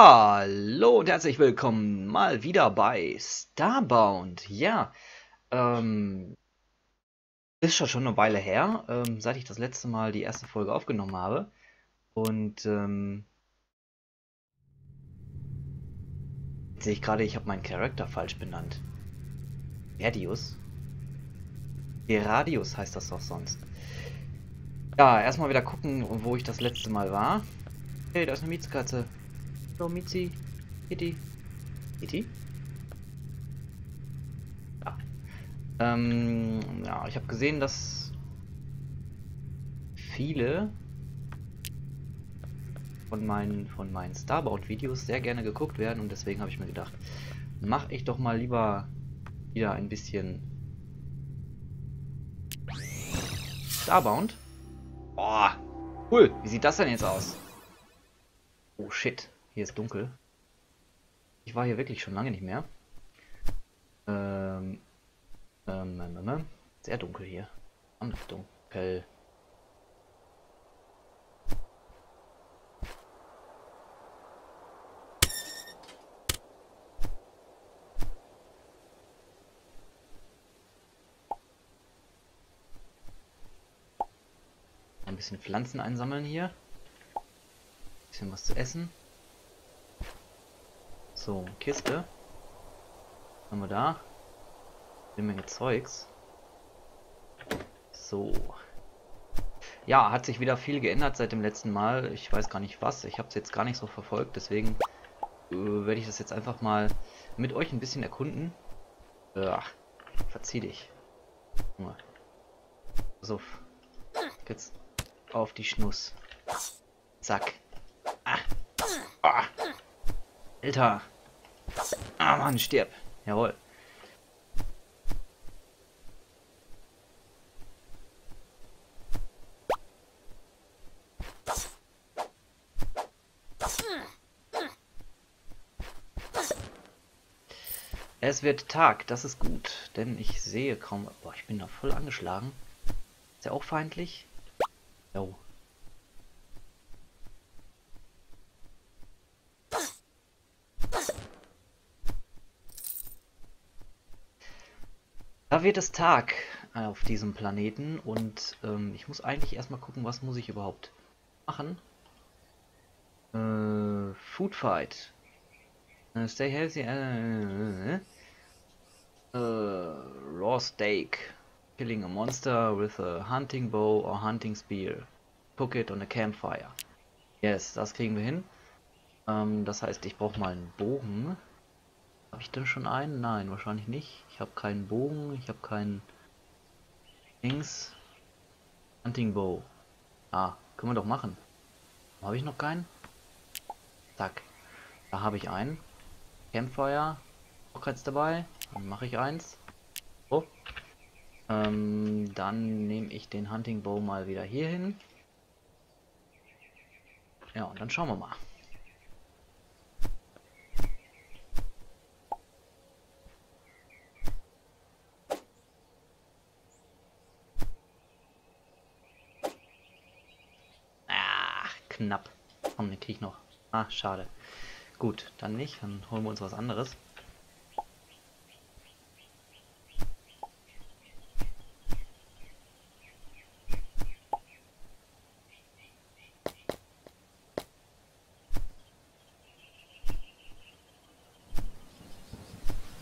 Hallo und herzlich willkommen mal wieder bei Starbound. Ja, ist schon eine Weile her, seit ich das letzte Mal die erste Folge aufgenommen habe. Und jetzt sehe ich gerade, ich habe meinen Charakter falsch benannt. Eradius? Eradius heißt das doch sonst. Ja, erstmal wieder gucken, wo ich das letzte Mal war. Hey, da ist eine Mietskatze. Hallo Mietzi, Itty. Ja. Ja, ich habe gesehen, dass viele von meinen Starbound-Videos sehr gerne geguckt werden und deswegen habe ich mir gedacht, mache ich doch mal lieber wieder ein bisschen Starbound. Boah, cool. Wie sieht das denn jetzt aus? Oh shit. Hier ist dunkel. Ich war hier wirklich schon lange nicht mehr. Sehr dunkel hier. Dunkel. Ein bisschen Pflanzen einsammeln hier. Ein bisschen was zu essen. So, Kiste. Haben wir da? Eine Menge Zeugs. So. Ja, hat sich wieder viel geändert seit dem letzten Mal. Ich weiß gar nicht was. Ich habe es jetzt gar nicht so verfolgt. Deswegen werde ich das jetzt einfach mal mit euch ein bisschen erkunden. Ach, verzieh dich. Pass auf. Jetzt auf die Schnuss. Zack. Ah. Ah. Alter. Ah, Mann, stirb. Jawohl. Es wird Tag, das ist gut, denn ich sehe kaum... Boah, ich bin da voll angeschlagen. Ist er auch feindlich? Jo. Da wird es Tag auf diesem Planeten und ich muss eigentlich erstmal gucken, was muss ich überhaupt machen. Food Fight. Stay healthy. Raw Steak. Killing a monster with a hunting bow or hunting spear. Cook it on a campfire. Yes, das kriegen wir hin. Das heißt, ich brauche mal einen Bogen. Habe ich denn schon einen? Nein, wahrscheinlich nicht. Ich habe keinen Bogen, ich habe keinen Dings. Hunting Bow. Ah, können wir doch machen. Habe ich noch keinen? Zack. Da habe ich einen. Campfire. Auch keins dabei. Dann mache ich eins. So. Dann nehme ich den Hunting Bow mal wieder hier hin. Ja, und dann schauen wir mal. Knapp. Komm, den krieg ich noch. Ah, schade. Gut, dann nicht. Dann holen wir uns was anderes.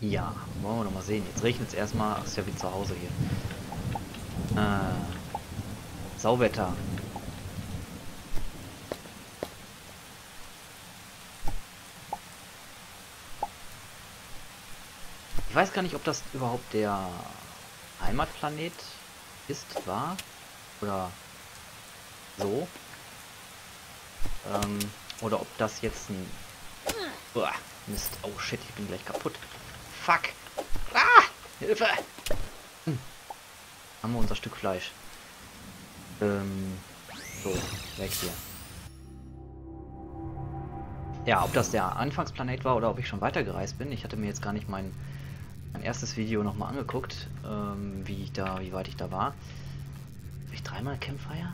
Ja, wollen wir noch mal sehen. Jetzt regnet es erstmal. Ach, ist ja wie zu Hause hier. Sauwetter. Ich weiß gar nicht, ob das überhaupt der Heimatplanet ist, war oder so. Oder ob das jetzt ein... Uah, Mist. Oh shit, ich bin gleich kaputt. Fuck. Ah, Hilfe. Haben wir unser Stück Fleisch. So, weg hier. Ja, ob das der Anfangsplanet war oder ob ich schon weitergereist bin. Ich hatte mir jetzt gar nicht mein erstes Video nochmal angeguckt, wie weit ich da war. Habe ich dreimal Campfire?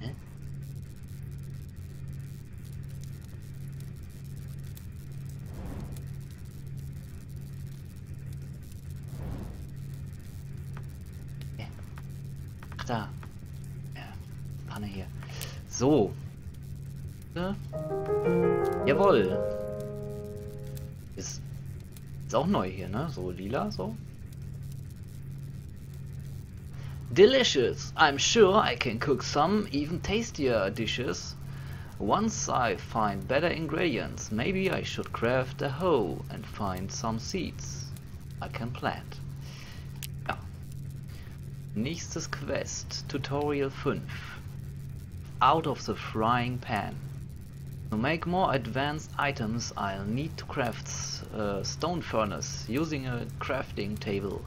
Hä? da. Panne hier. So. Ja. Jawohl. Ist auch neu hier, ne? So lila, so. Delicious. I'm sure I can cook some even tastier dishes. Once I find better ingredients, maybe I should craft a hoe and find some seeds I can plant. Ja. Nächstes Quest, Tutorial 5. Out of the frying pan. To make more advanced items, I'll need to craft a stone furnace using a crafting table.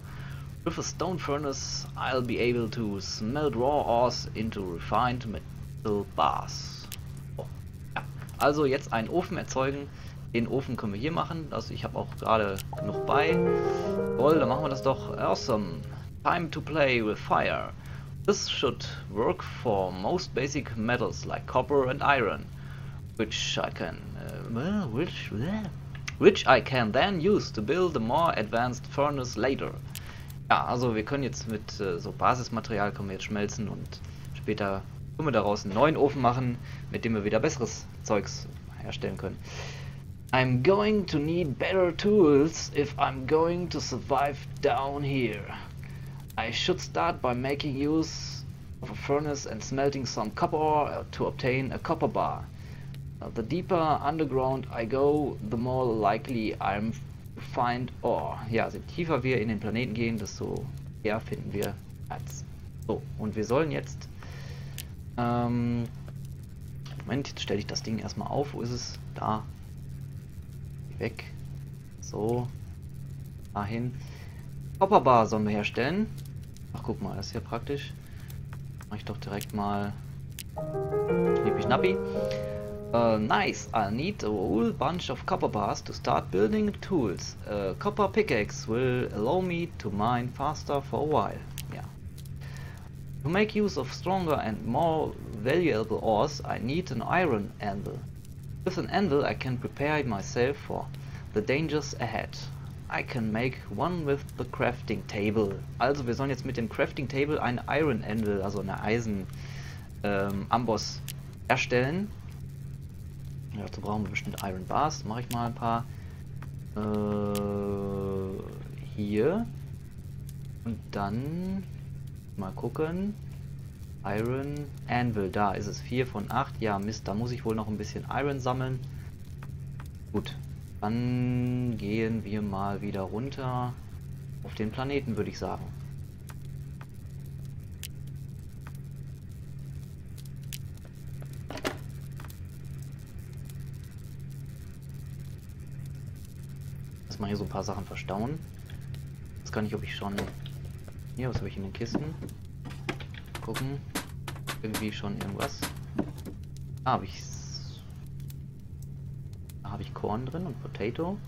With a stone furnace, I'll be able to smelt raw ores into refined metal bars. Oh, ja. Also jetzt einen Ofen erzeugen. Den Ofen können wir hier machen. Also ich habe auch gerade genug bei. Toll, dann machen wir das doch. Awesome. Time to play with fire. This should work for most basic metals like copper and iron, which I can then use to build a more advanced furnace later. Ja, also wir können jetzt mit so Basismaterial können wir jetzt schmelzen und später können wir daraus einen neuen Ofen machen, mit dem wir wieder besseres Zeugs herstellen können. I'm going to need better tools if I'm going to survive down here. I should start by making use of a furnace and smelting some copper ore to obtain a copper bar. The deeper underground I go, the more likely I'm find ore. Ja, also je tiefer wir in den Planeten gehen, desto eher finden wir Erz. So, und wir sollen jetzt Moment, jetzt stelle ich das Ding erstmal auf. Wo ist es? Da. Weg. So. Dahin. Copperbar sollen wir herstellen. Ach, guck mal, das ist ja praktisch. Mach ich doch direkt mal schnippi-schnappi. Nice, I'll need a whole bunch of copper bars to start building tools. A copper pickaxe will allow me to mine faster for a while. Yeah. To make use of stronger and more valuable ores, I need an iron anvil. With an anvil I can prepare myself for the dangers ahead. I can make one with the crafting table. Also wir sollen jetzt mit dem Crafting Table ein Iron Anvil, also eine Eisen Amboss erstellen. Ja, dazu brauchen wir bestimmt Iron Bars. Mache ich mal ein paar hier. Und dann mal gucken. Iron Anvil, da ist es 4 von 8. Ja, Mist, da muss ich wohl noch ein bisschen Iron sammeln. Gut, dann gehen wir mal wieder runter auf den Planeten, würde ich sagen. Mal hier so ein paar Sachen verstauen. Jetzt kann ich, ob ich schon hier, was habe ich in den Kisten? Gucken. Irgendwie schon irgendwas. Ah, habe ich Korn drin und Potato.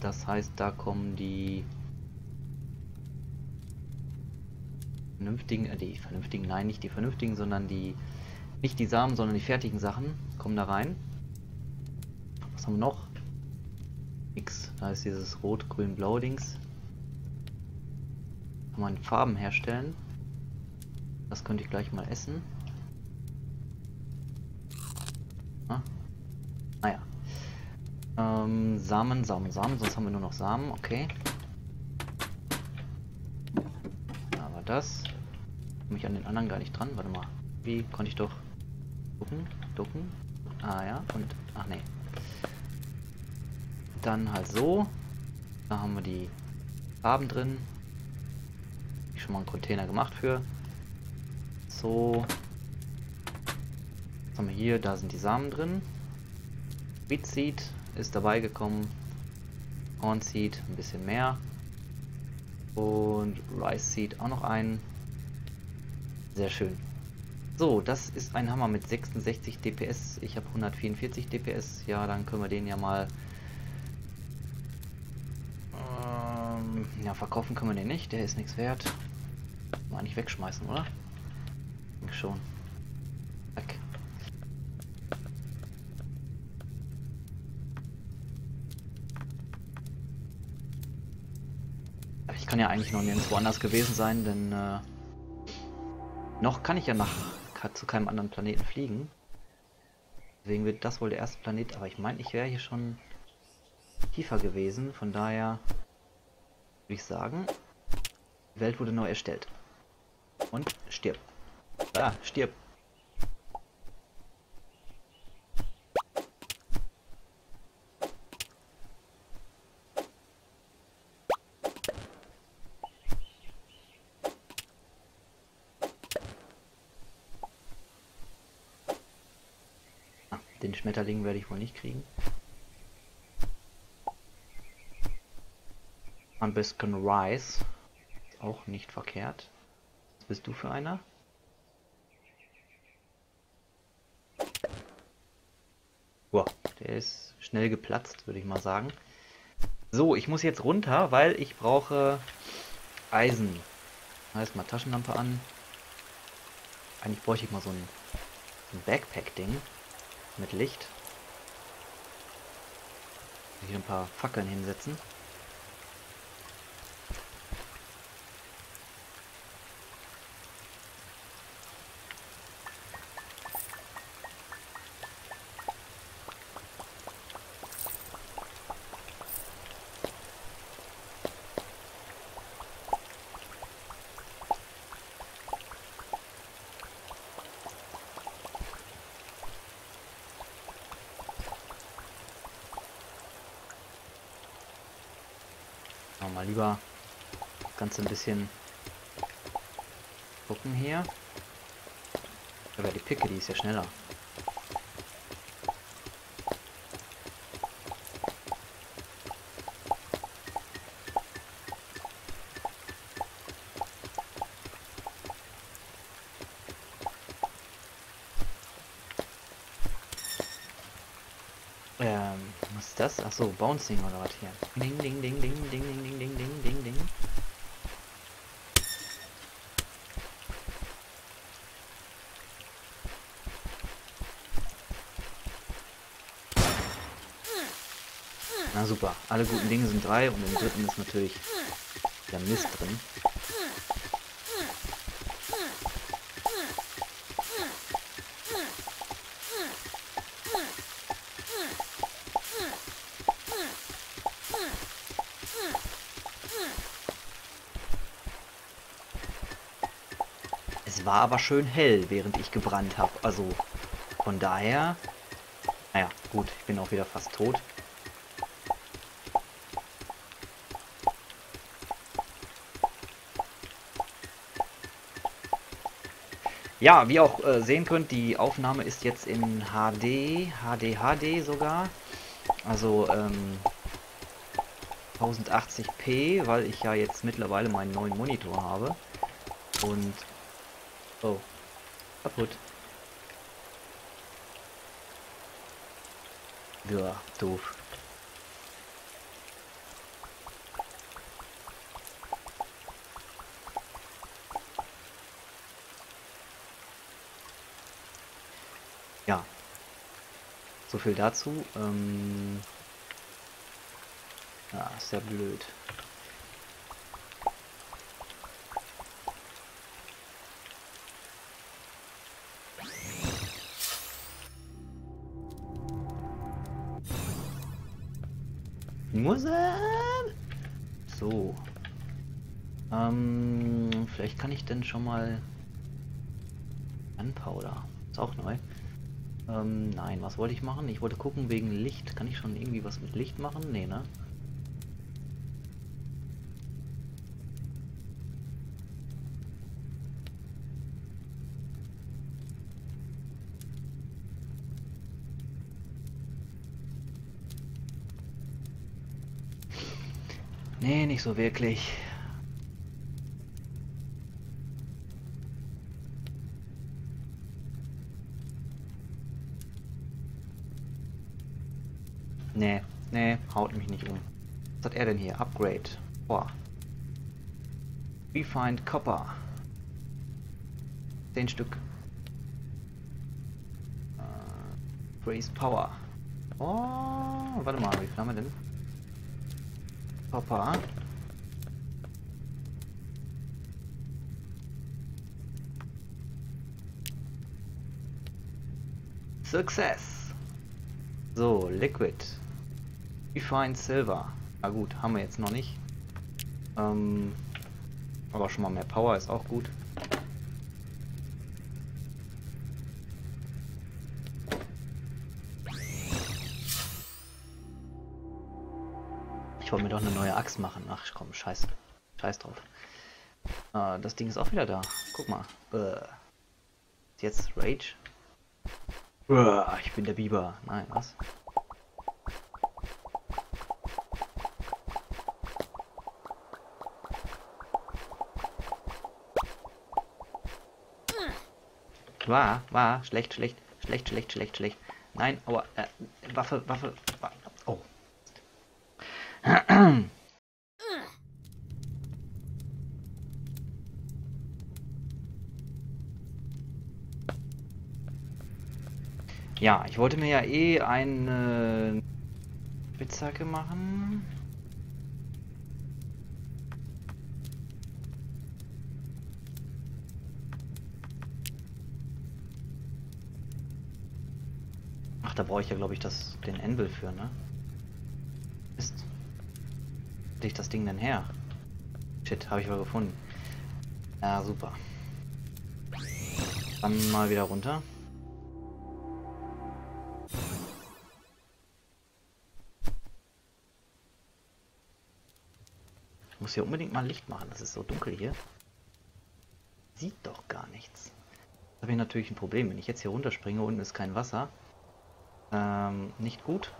Das heißt, da kommen nicht die fertigen Sachen kommen da rein. Was haben wir noch? Nix. Da ist dieses Rot-Grün-Blau-Dings. Kann man Farben herstellen. Das könnte ich gleich mal essen. Ah. Naja. Samen. Sonst haben wir nur noch Samen. Okay. Aber das. Komme ich an den anderen gar nicht dran. Warte mal. Wie konnte ich doch ducken? Ah ja. Und. Ach nee. Dann halt so. Da haben wir die Farben drin. Ich schon mal einen Container gemacht für. So. Was haben wir hier? Da sind die Samen drin. Wheat Seed ist dabei gekommen. Corn Seed ein bisschen mehr. Und Rice Seed auch noch einen. Sehr schön. So, das ist ein Hammer mit 66 DPS. Ich habe 144 DPS. Ja, dann können wir den ja mal. Ja, verkaufen können wir den nicht, der ist nichts wert. Mal nicht wegschmeißen, oder? Ich denke schon. Weg. Ich kann ja eigentlich noch nirgendwo anders gewesen sein, denn noch kann ich ja zu keinem anderen Planeten fliegen. Deswegen wird das wohl der erste Planet, aber ich meine, ich wäre hier schon tiefer gewesen, von daher würde ich sagen, die Welt wurde neu erstellt. Und stirb. Ah, stirb. Den Schmetterling werde ich wohl nicht kriegen. Ein bisschen Rice. Ist auch nicht verkehrt. Was bist du für einer? Boah, der ist schnell geplatzt, würde ich mal sagen. So, ich muss jetzt runter, weil ich brauche Eisen. Heißt mal Taschenlampe an. Eigentlich bräuchte ich mal so ein Backpack-Ding. Mit Licht. Hier ein paar Fackeln hinsetzen. Mal lieber das Ganze ein bisschen gucken hier. Aber die Picke, die ist ja schneller. Was ist das? Achso, Bouncing oder was hier? Ding, ding, ding, ding, ding, ding, ding, ding, ding, ding, ding. Na super, alle guten Dinge sind drei und im dritten ist natürlich der Mist drin. War aber schön hell, während ich gebrannt habe. Also von daher... Naja, gut, ich bin auch wieder fast tot. Ja, wie ihr auch sehen könnt, die Aufnahme ist jetzt in HD, HD sogar. Also 1080p, weil ich ja jetzt mittlerweile meinen neuen Monitor habe. Und... Oh, kaputt. Ja, doof. Ja, so viel dazu. Ja, ist ja blöd. So. Vielleicht kann ich denn schon mal... Gunpowder. Ist auch neu. Nein, was wollte ich machen? Ich wollte gucken wegen Licht. Kann ich schon irgendwie was mit Licht machen? Nee, ne? Nee, nicht so wirklich. Nee, nee, haut mich nicht um. Was hat er denn hier? Upgrade. Boah. Refined Copper. 10 Stück. Freeze Power. Oh, warte mal, wie viel haben wir denn? Papa. Success. So, Liquid. Refined Silver. Na gut, haben wir jetzt noch nicht. Aber schon mal mehr Power ist auch gut. Ich wollte mir doch eine neue Axt machen. Ach komm, scheiß drauf. Das Ding ist auch wieder da. Guck mal. Jetzt Rage. Ich bin der Biber. Nein, was? War, schlecht. Nein, aber Waffe. Oh. Ja, ich wollte mir ja eh eine Spitzhacke machen. Da brauche ich ja, glaube ich, den Anvil für, ne? Mist. Krieg ich das Ding denn her? Shit, habe ich wohl gefunden. Ja, super. Dann mal wieder runter. Ich muss hier unbedingt mal Licht machen, das ist so dunkel hier. Sieht doch gar nichts. Da habe ich natürlich ein Problem, wenn ich jetzt hier runterspringe, unten ist kein Wasser. Nicht gut.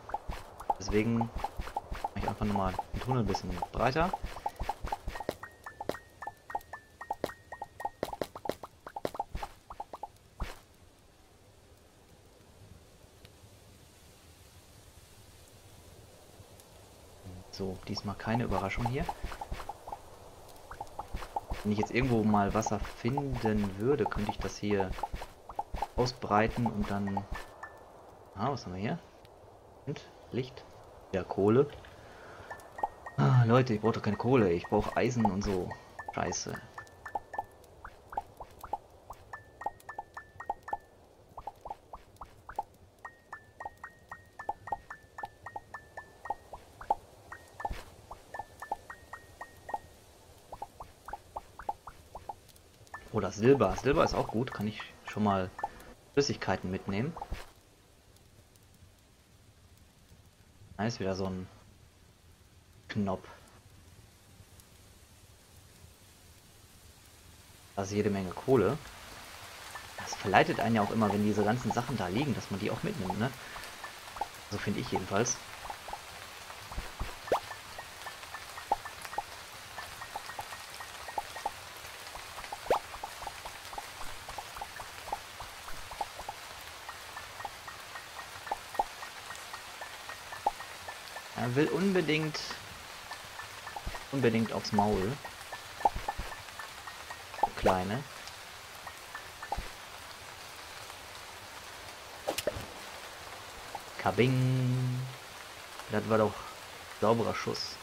Deswegen mache ich einfach nochmal den Tunnel ein bisschen breiter. So, diesmal keine Überraschung hier. Wenn ich jetzt irgendwo mal Wasser finden würde, könnte ich das hier ausbreiten und dann... Ah, was haben wir hier? Und Licht. Ja, Kohle. Ah, Leute, ich brauche doch keine Kohle. Ich brauche Eisen und so. Scheiße. Oder Silber. Silber ist auch gut. Kann ich schon mal Flüssigkeiten mitnehmen. Da ist wieder so ein Knopf. Das ist jede Menge Kohle. Das verleitet einen ja auch immer, wenn diese ganzen Sachen da liegen, dass man die auch mitnimmt, ne? So finde ich jedenfalls. Er will unbedingt aufs Maul. Kleine. Kabing. Das war doch sauberer Schuss.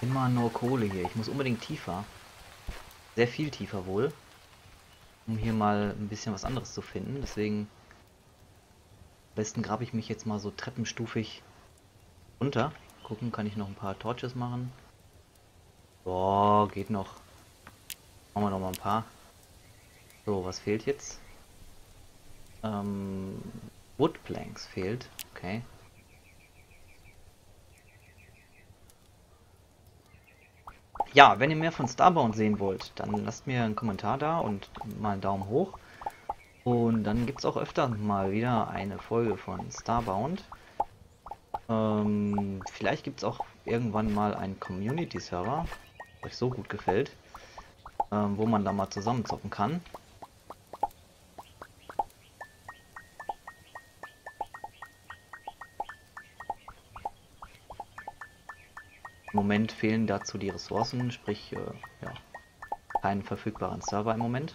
Immer nur Kohle hier. Ich muss unbedingt tiefer. Sehr viel tiefer wohl. Um hier mal ein bisschen was anderes zu finden. Deswegen am besten grabe ich mich jetzt mal so treppenstufig runter. Gucken, kann ich noch ein paar Torches machen. Boah, geht noch. Machen wir noch mal ein paar. So, was fehlt jetzt? Woodplanks fehlt. Okay. Ja, wenn ihr mehr von Starbound sehen wollt, dann lasst mir einen Kommentar da und mal einen Daumen hoch. Und dann gibt es auch öfter mal wieder eine Folge von Starbound. Vielleicht gibt es auch irgendwann mal einen Community-Server, der euch so gut gefällt, wo man da mal zusammen zocken kann. Im Moment fehlen dazu die Ressourcen, sprich ja, keinen verfügbaren Server im Moment.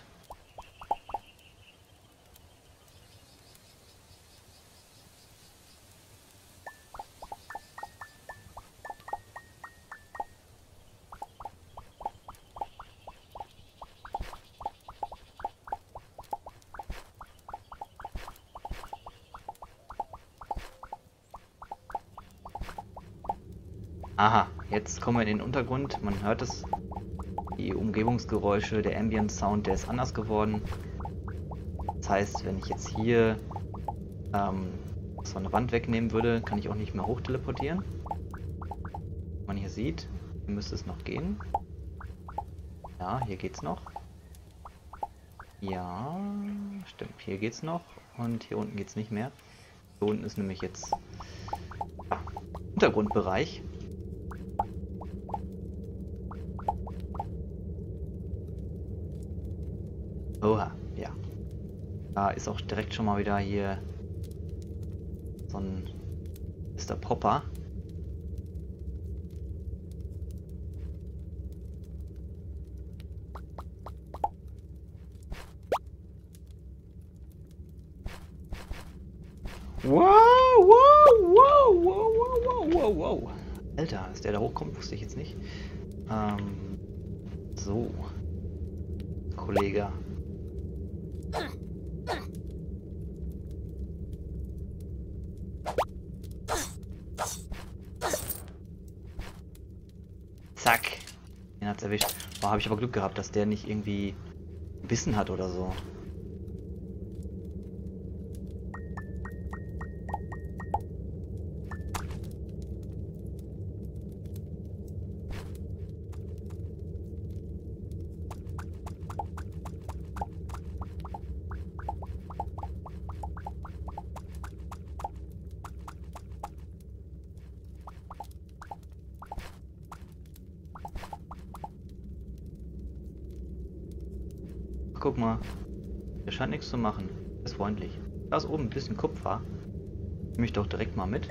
Aha, jetzt kommen wir in den Untergrund, man hört es, die Umgebungsgeräusche, der Ambient Sound, der ist anders geworden. Das heißt, wenn ich jetzt hier so eine Wand wegnehmen würde, kann ich auch nicht mehr hoch teleportieren. Wie man hier sieht, müsste es noch gehen. Ja, hier geht's noch. Ja, stimmt, hier geht's noch und hier unten geht's nicht mehr. Hier unten ist nämlich jetzt Untergrundbereich. Oha, ja. Da ist auch direkt schon mal wieder hier so ein Mr. Popper. Wow, wow, wow, wow, wow, wow, wow. Alter, dass der da hochkommt, wusste ich jetzt nicht. So. Kollege. Zack. Den hat's erwischt. Boah, habe ich aber Glück gehabt, dass der nicht irgendwie gebissen hat oder so. Guck mal, der scheint nichts zu machen. Ist freundlich. Da ist oben ein bisschen Kupfer. Nimm mich doch direkt mal mit.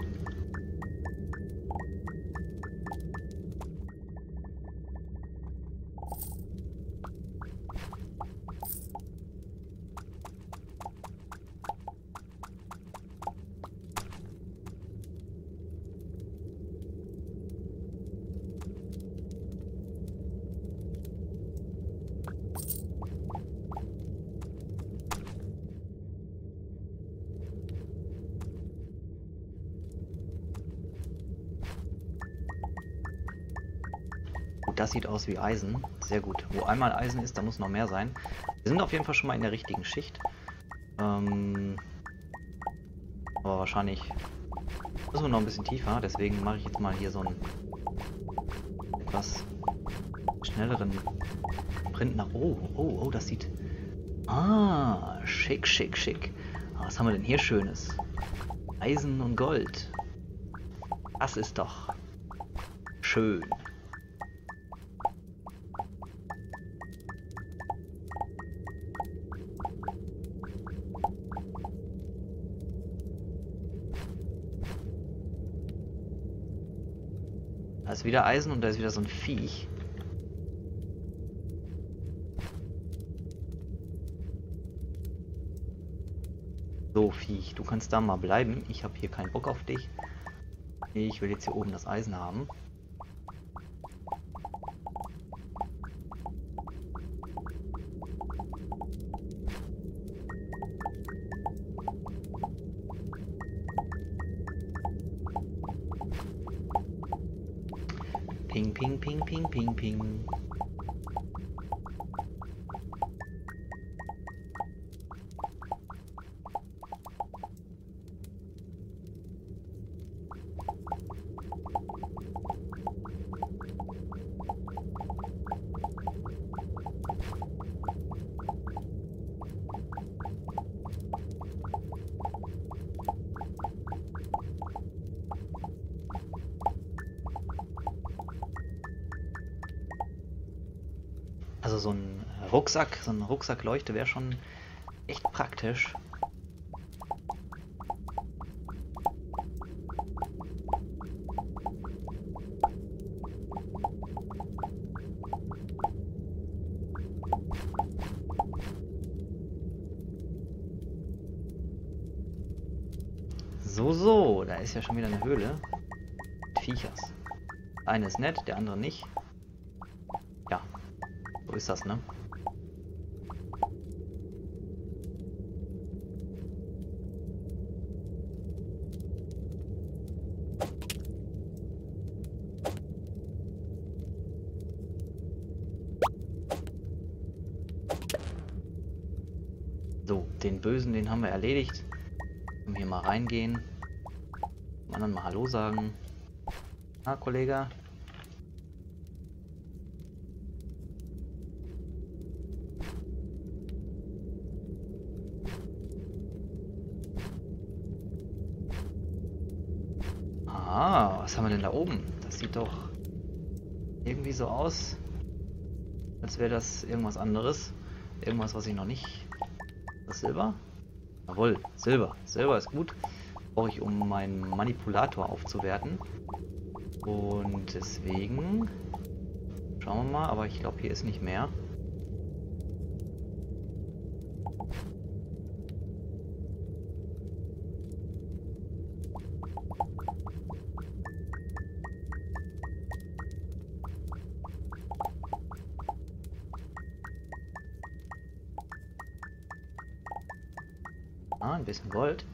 Das sieht aus wie Eisen. Sehr gut. Wo einmal Eisen ist, da muss noch mehr sein. Wir sind auf jeden Fall schon mal in der richtigen Schicht. Aber wahrscheinlich müssen wir noch ein bisschen tiefer. Deswegen mache ich jetzt mal hier so einen etwas schnelleren Print nach... Oh, oh, oh, das sieht... Ah, schick, schick, schick. Was haben wir denn hier Schönes? Eisen und Gold. Das ist doch schön. Da ist wieder Eisen und da ist wieder so ein Viech. So, Viech, du kannst da mal bleiben. Ich habe hier keinen Bock auf dich. Ich will jetzt hier oben das Eisen haben. Ping, ping, ping, ping, ping, ping. Also so ein Rucksackleuchte wäre schon echt praktisch. So, so, da ist ja schon wieder eine Höhle. Viechers. Eine ist nett, der andere nicht. Ja, so ist das, ne? So, den Bösen, den haben wir erledigt. Hier mal reingehen. Dem anderen mal Hallo sagen. Na, Kollege. Ah, was haben wir denn da oben? Das sieht doch irgendwie so aus, als wäre das irgendwas anderes. Irgendwas, was ich noch nicht... Das Silber? Jawohl, Silber. Silber ist gut. Brauche ich, um meinen Manipulator aufzuwerten. Und deswegen... Schauen wir mal, aber ich glaube, hier ist nicht mehr. Ah, ein bisschen Gold.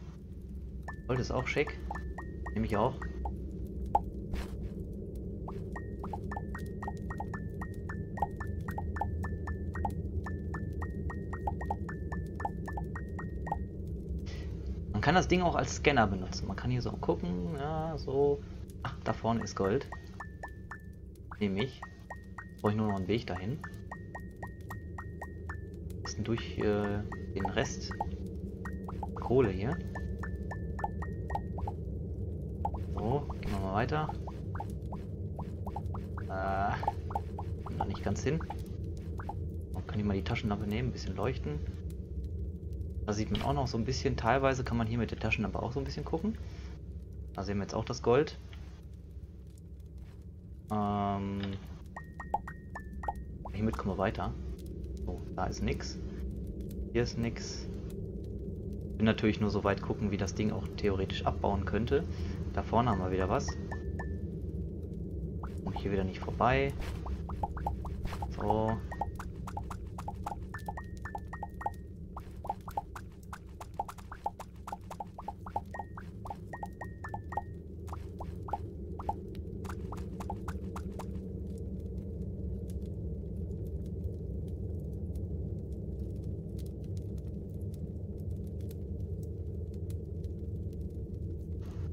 Gold ist auch schick. Nehme ich auch. Man kann das Ding auch als Scanner benutzen. Man kann hier so gucken. Ja, so. Ach, da vorne ist Gold. Nehme ich. Brauche ich nur noch einen Weg dahin. Ein bisschen durch den Rest. Kohle hier. So, gehen wir mal weiter. Kommt noch nicht ganz hin. Man kann hier mal die Taschenlampe nehmen, ein bisschen leuchten. Da sieht man auch noch so ein bisschen, teilweise kann man hier mit der Taschenlampe auch so ein bisschen gucken. Da sehen wir jetzt auch das Gold. Hiermit kommen wir weiter. So, da ist nix. Hier ist nix. Ich will natürlich nur so weit gucken, wie das Ding auch theoretisch abbauen könnte. Da vorne haben wir wieder was. Und hier wieder nicht vorbei. So.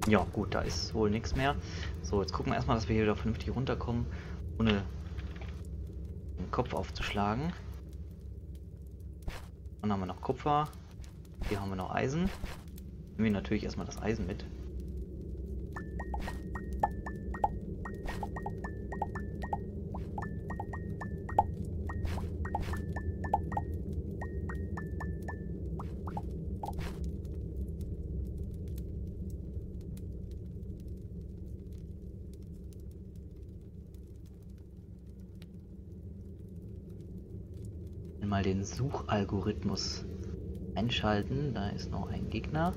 Ja, gut, da ist wohl nichts mehr. So, jetzt gucken wir erstmal, dass wir hier wieder vernünftig runterkommen, ohne den Kopf aufzuschlagen. Dann haben wir noch Kupfer. Hier haben wir noch Eisen. Nehmen wir natürlich erstmal das Eisen mit. Mal den Suchalgorithmus einschalten. Da ist noch ein Gegner.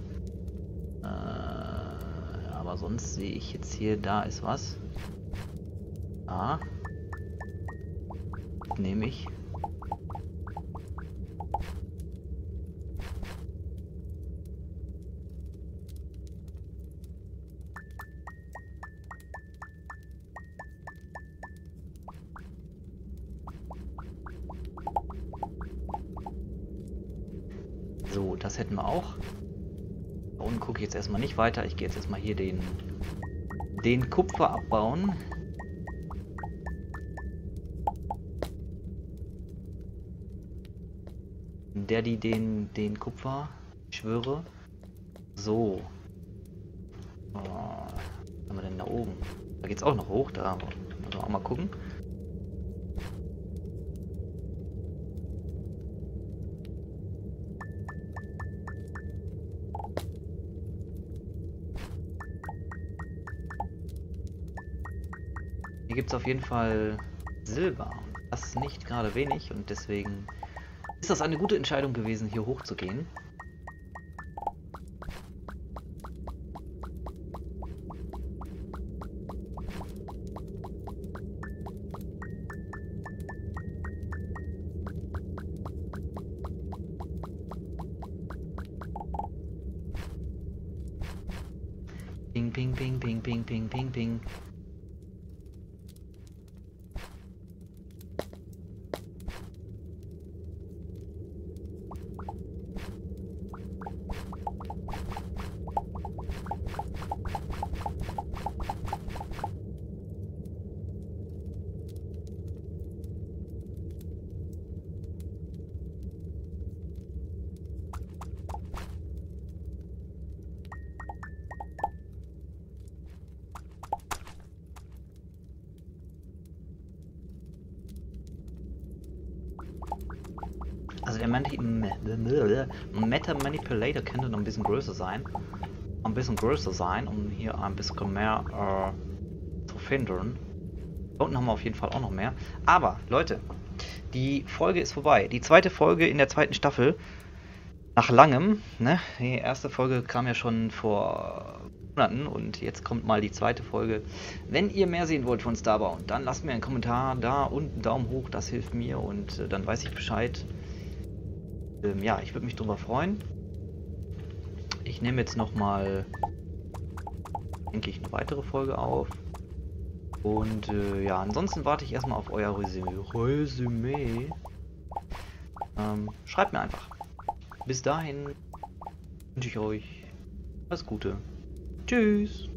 Aber sonst sehe ich jetzt hier, da ist was. Ah. Nehme ich. So, das hätten wir auch. Da unten gucke ich jetzt erstmal nicht weiter. Ich gehe jetzt erstmal hier den Kupfer abbauen. Den Kupfer, ich schwöre. So. Oh, was haben wir denn da oben? Da geht es auch noch hoch. Da müssen wir auch mal gucken. Hier gibt es auf jeden Fall Silber. Das ist nicht gerade wenig und deswegen ist das eine gute Entscheidung gewesen, hier hoch zu gehen. Ping, ping, ping, ping, ping, ping, ping, ping. Also der Meta Manipulator könnte noch ein bisschen größer sein. Um hier ein bisschen mehr zu finden. Da unten haben wir auf jeden Fall auch noch mehr. Aber, Leute, die Folge ist vorbei. Die zweite Folge in der zweiten Staffel. Nach langem, ne? Die erste Folge kam ja schon vor Monaten und jetzt kommt mal die zweite Folge. Wenn ihr mehr sehen wollt von Starbound, dann lasst mir einen Kommentar da und einen Daumen hoch, das hilft mir und dann weiß ich Bescheid. Ja, ich würde mich drüber freuen. Ich nehme jetzt nochmal, denke ich, eine weitere Folge auf. Und ja, ansonsten warte ich erstmal auf euer Resümee. Schreibt mir einfach. Bis dahin wünsche ich euch alles Gute. Tschüss.